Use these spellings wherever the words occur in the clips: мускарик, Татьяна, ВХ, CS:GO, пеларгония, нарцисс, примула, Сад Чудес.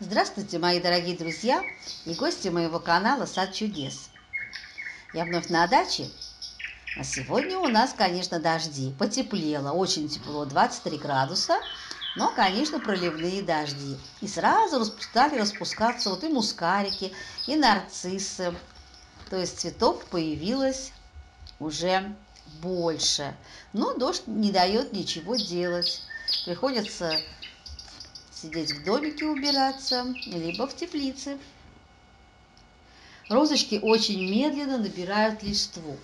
Здравствуйте, мои дорогие друзья и гости моего канала Сад Чудес. Я вновь на даче, а сегодня у нас, конечно, дожди. Потеплело, очень тепло, 23 градуса, но, конечно, проливные дожди. И сразу стали распускаться вот и мускарики, и нарциссы. То есть цветов появилось уже больше. Но дождь не дает ничего делать. Приходится сидеть в домике, убираться, либо в теплице. Розочки очень медленно набирают листву.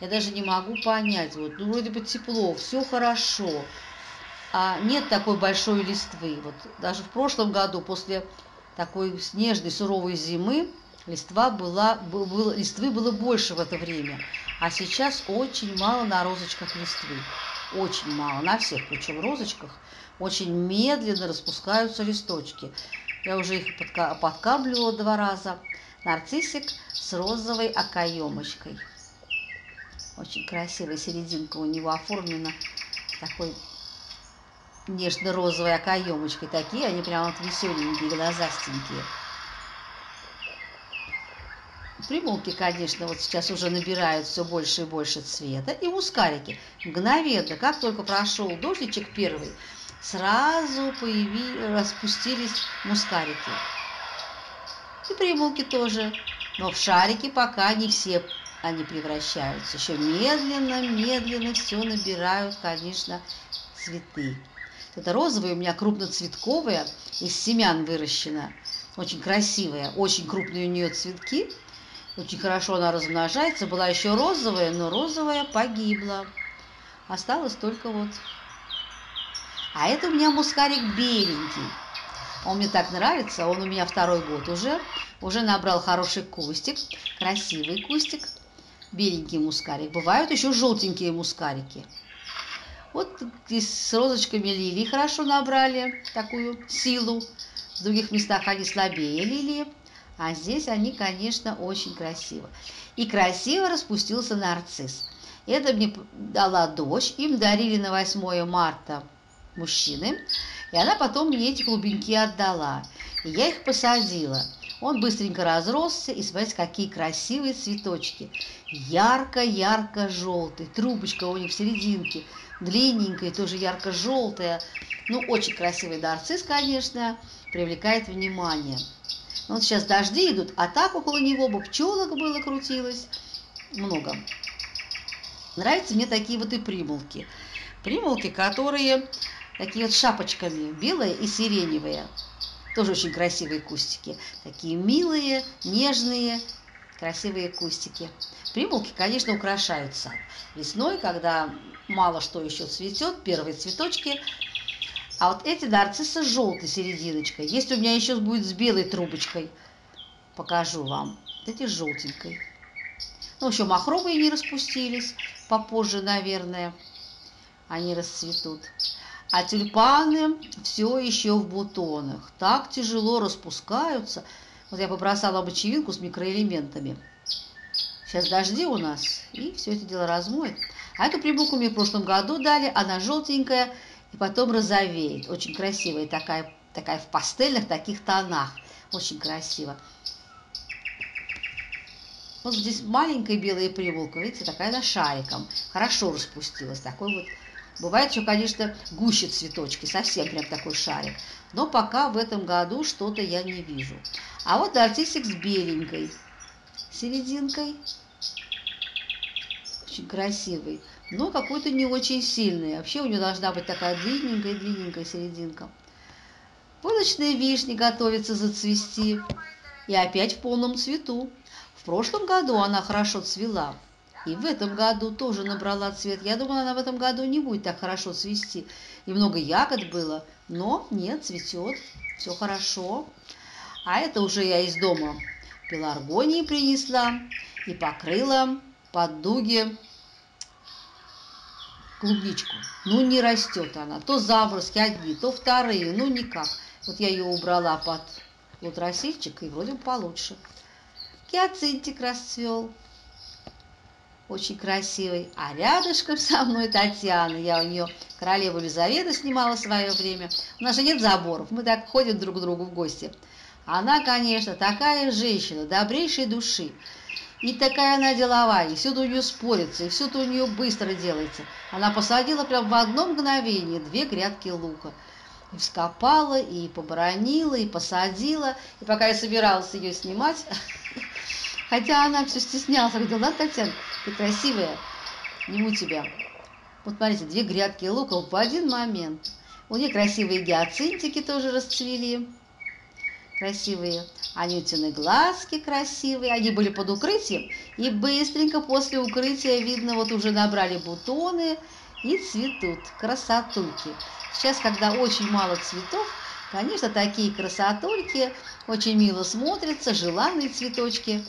Я даже не могу понять, вот, ну, вроде бы тепло, все хорошо, а нет такой большой листвы. Вот даже в прошлом году, после такой снежной, суровой зимы, листвы было больше в это время. А сейчас очень мало на розочках листвы. Очень мало, на всех, причем розочках. Очень медленно распускаются листочки. Я уже их подкапливала 2 раза. Нарциссик с розовой окоемочкой. Очень красивая серединка у него оформлена такой нежно-розовой окоемочкой. Такие они прям вот веселенькие, глазастенькие. Примулки, конечно, вот сейчас уже набирают все больше и больше цвета. И мускарики мгновенно, как только прошел дождичек первый, сразу распустились мускарики. И примулки тоже. Но в шарики пока не все они превращаются. Еще медленно все набирают, конечно, цветы. Это розовые у меня крупноцветковые, из семян выращена. Очень красивая, очень крупные у нее цветки. Очень хорошо она размножается. Была еще розовая, но розовая погибла. Осталось только вот. А это у меня мускарик беленький. Он мне так нравится. Он у меня 2-й год уже. Уже набрал хороший кустик. Красивый кустик. Беленький мускарик. Бывают еще желтенькие мускарики. Вот с розочками лилии хорошо набрали такую силу. В других местах они слабее лилии. А здесь они, конечно, очень красиво. И красиво распустился нарцисс. Это мне дала дочь. Им дарили на 8 марта мужчины. И она потом мне эти клубеньки отдала. И я их посадила. Он быстренько разросся. И смотрите, какие красивые цветочки. Ярко-ярко-желтый. Трубочка у них в серединке. Длинненькая, тоже ярко-желтая. Ну, очень красивый нарцисс, конечно. Привлекает внимание. Вот сейчас дожди идут, а так около него бы пчелок было крутилось. Много. Нравятся мне такие вот и примулки. Примулки, которые такие вот шапочками, белые и сиреневые. Тоже очень красивые кустики. Такие милые, нежные, красивые кустики. Примулки, конечно, украшают сад. Весной, когда мало что еще цветет, первые цветочки. А вот эти нарциссы с желтой серединочкой. Есть у меня еще будет с белой трубочкой. Покажу вам. Вот эти с желтенькой. Ну, еще махровые не распустились. Попозже, наверное, они расцветут. А тюльпаны все еще в бутонах. Так тяжело распускаются. Вот я побросала мочевинку с микроэлементами. Сейчас дожди у нас. И все это дело размоет. А эту примулку мне в прошлом году дали. Она желтенькая. И потом розовеет. Очень красивая такая в пастельных таких тонах. Очень красиво. Вот здесь маленькая белая примулка. Видите, такая она шариком. Хорошо распустилась. Такой вот. Бывает еще, конечно, гуще цветочки. Совсем прям такой шарик. Но пока в этом году что-то я не вижу. А вот нарциссик с беленькой серединкой. Очень красивый. Но какой-то не очень сильный. Вообще у нее должна быть такая длинненькая серединка. Войлочная вишня готовится зацвести. И опять в полном цвету. В прошлом году она хорошо цвела. И в этом году тоже набрала цвет. Я думала, она в этом году не будет так хорошо цвести. И много ягод было. Но нет, цветет. Все хорошо. А это уже я из дома пеларгонии принесла. И покрыла под дуги клубничку. Ну, не растет она. То заморозки одни, то вторые. Ну, никак. Вот я ее убрала под лотросильчик, и вроде бы получше. Гиацинтик расцвел. очень красивый, а рядышком со мной Татьяна, я у нее королеву Елизавету снимала в свое время, у нас же нет заборов, мы так ходим друг к другу в гости. Она, конечно, такая женщина, добрейшей души, и такая она деловая, и всюду у нее спорится, и всюду у нее быстро делается. Она посадила прям в одно мгновение 2 грядки лука. И вскопала, и побронила, и посадила. И пока я собиралась ее снимать, хотя она все стеснялась, говорила, да, Татьяна, ты красивая, сниму тебя. Вот смотрите, 2 грядки лука в один момент. У нее красивые гиацинтики тоже расцвели. Красивые, анютины глазки красивые, они были под укрытием, и быстренько после укрытия, видно, вот уже набрали бутоны и цветут, красотульки. Сейчас, когда очень мало цветов, конечно, такие красотульки очень мило смотрятся, желанные цветочки.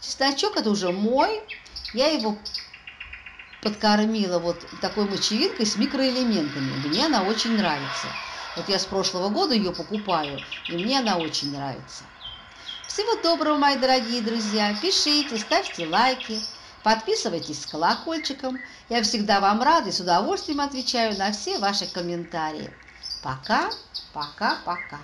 Чесночок это уже мой, я его подкормила вот такой мочевинкой с микроэлементами, мне она очень нравится. Вот я с прошлого года ее покупаю, и мне она очень нравится. Всего доброго, мои дорогие друзья. Пишите, ставьте лайки, подписывайтесь с колокольчиком. Я всегда вам рада и с удовольствием отвечаю на все ваши комментарии. Пока, пока, пока.